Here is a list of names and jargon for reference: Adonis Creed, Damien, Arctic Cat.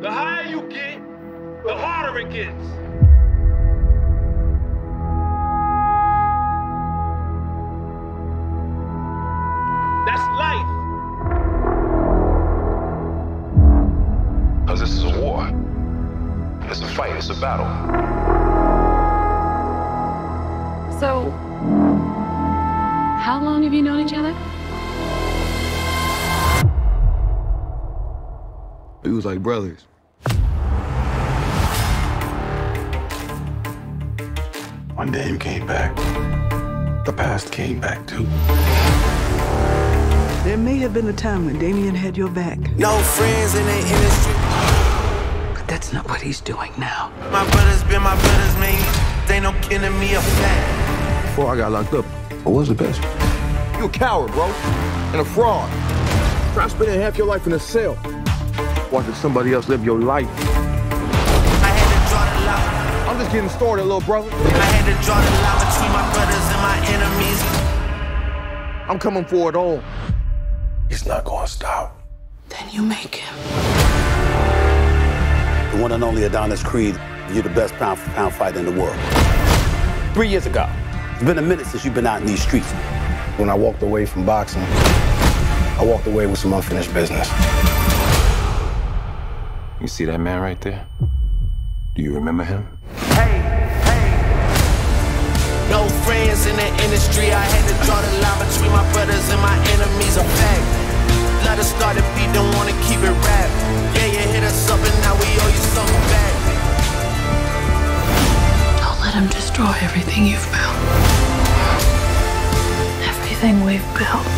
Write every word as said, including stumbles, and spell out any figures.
The higher you get, the harder it gets. That's life. Because this is a war. It's a fight, it's a battle. So, how long have you known each other? We was like brothers. When Dame came back, the past came back too. There may have been a time when Damien had your back. No friends in the industry. But that's not what he's doing now. My brother's been my brother's mate. They no kidding me up that. Before I got locked up, I was the best. You a coward, bro. And a fraud. Try spending half your life in a cell. Watching somebody else live your life. I had to draw the line. I'm just getting started, little brother. I had to draw the line between my brothers and my enemies. I'm coming for it all. He's not gonna stop. Then you make him. The one and only Adonis Creed, you're the best pound for pound fighter in the world. Three years ago, it's been a minute since you've been out in these streets. When I walked away from boxing, I walked away with some unfinished business. You see that man right there? Do you remember him? Hey, hey. No friends in the industry. I had to draw the line between my brothers and my enemies. A fact. Let us start a beat, don't wanna keep it rap. Yeah, you hit us up and now we owe you something back. Don't let him destroy everything you've built. Everything we've built.